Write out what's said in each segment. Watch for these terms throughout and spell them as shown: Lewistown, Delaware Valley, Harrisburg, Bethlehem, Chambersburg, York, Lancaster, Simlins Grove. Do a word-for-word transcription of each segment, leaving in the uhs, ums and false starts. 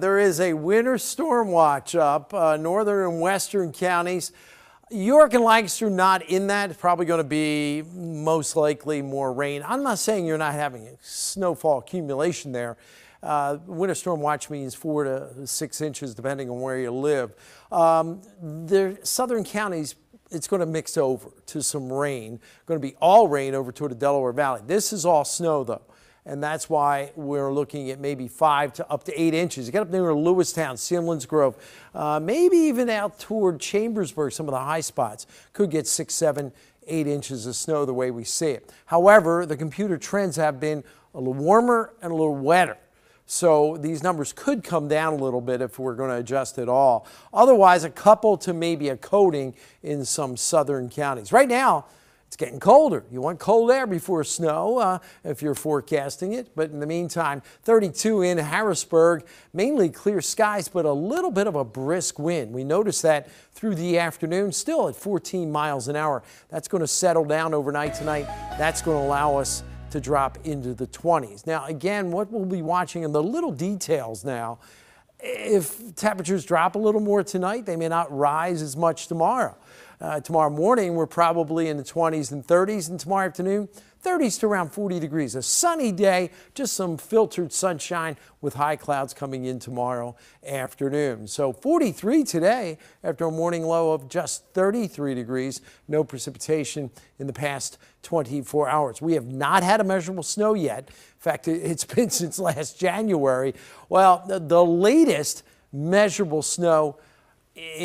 There is a winter storm watch up uh, northern and western counties. York and Lancaster not in that. It's probably going to be most likely more rain. I'm not saying you're not having snowfall accumulation there. Uh, winter storm watch means four to six inches depending on where you live. Um, the southern counties, it's going to mix over to some rain. Going to be all rain over toward the Delaware Valley. This is all snow though. And that's why we're looking at maybe five to up to eight inches. You get up near Lewistown, Simlins Grove, uh, maybe even out toward Chambersburg, some of the high spots could get six, seven, eight inches of snow the way we see it. However, the computer trends have been a little warmer and a little wetter. So these numbers could come down a little bit if we're going to adjust at all. Otherwise, a couple to maybe a coating in some southern counties. Right now, it's getting colder. You want cold air before snow uh, if you're forecasting it. But in the meantime, thirty-two in Harrisburg, mainly clear skies, but a little bit of a brisk wind. We noticed that through the afternoon, still at fourteen miles an hour. That's going to settle down overnight tonight. That's going to allow us to drop into the twenties. Now, again, what we'll be watching in the little details now, if temperatures drop a little more tonight, they may not rise as much tomorrow. Uh, tomorrow morning, we're probably in the twenties and thirties, and tomorrow afternoon, thirties to around forty degrees. A sunny day, just some filtered sunshine with high clouds coming in tomorrow afternoon. So forty-three today after a morning low of just thirty-three degrees. No precipitation in the past twenty-four hours. We have not had a measurable snow yet. In fact, it's been since last January. Well, the, the latest measurable snow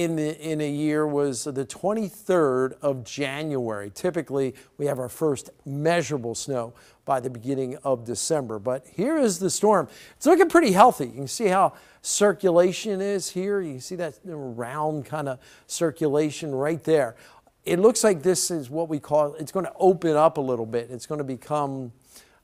In, the, in a year was the twenty-third of January. Typically, we have our first measurable snow by the beginning of December. But here is the storm. It's looking pretty healthy. You can see how circulation is here. You can see that round kind of circulation right there. It looks like this is what we call, it's going to open up a little bit. It's going to become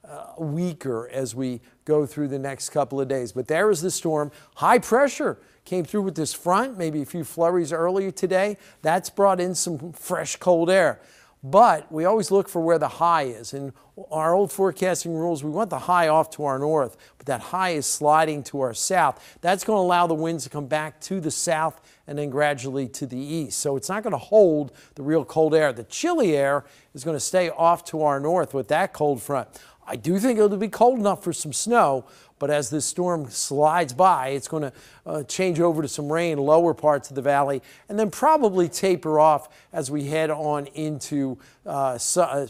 Uh, weaker as we go through the next couple of days. But there is the storm. High pressure came through with this front, maybe a few flurries earlier today. That's brought in some fresh cold air. But we always look for where the high is. In our old forecasting rules, we want the high off to our north, but that high is sliding to our south. That's going to allow the winds to come back to the south and then gradually to the east. So it's not going to hold the real cold air. The chilly air is going to stay off to our north with that cold front. I do think it'll be cold enough for some snow, but as this storm slides by, it's going to uh, change over to some rain, lower parts of the valley, and then probably taper off as we head on into uh,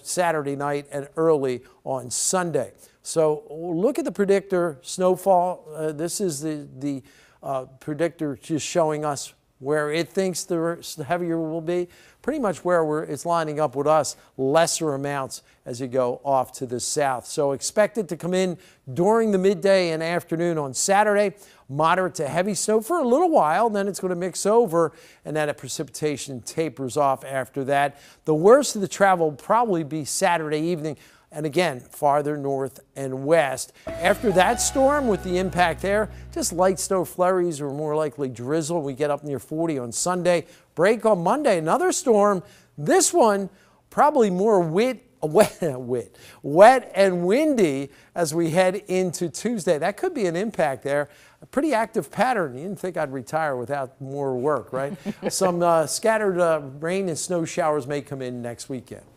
Saturday night and early on Sunday. So look at the predictor snowfall. Uh, this is the, the uh, predictor just showing us where it thinks the heavier will be, pretty much where we're, it's lining up with us, lesser amounts as you go off to the south. So expect it to come in during the midday and afternoon on Saturday, moderate to heavy snow for a little while, then it's going to mix over and then a precipitation tapers off after that. The worst of the travel will probably be Saturday evening. And again, farther north and west. After that storm with the impact there, just light snow flurries or more likely drizzle. We get up near forty on Sunday. Break on Monday, another storm. This one probably more wet, wet, wet, wet and windy as we head into Tuesday. That could be an impact there. A pretty active pattern. You didn't think I'd retire without more work, right? Some uh, scattered uh, rain and snow showers may come in next weekend.